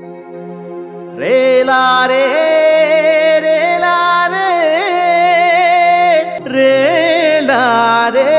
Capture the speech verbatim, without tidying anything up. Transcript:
Re la re, re la re, re la re.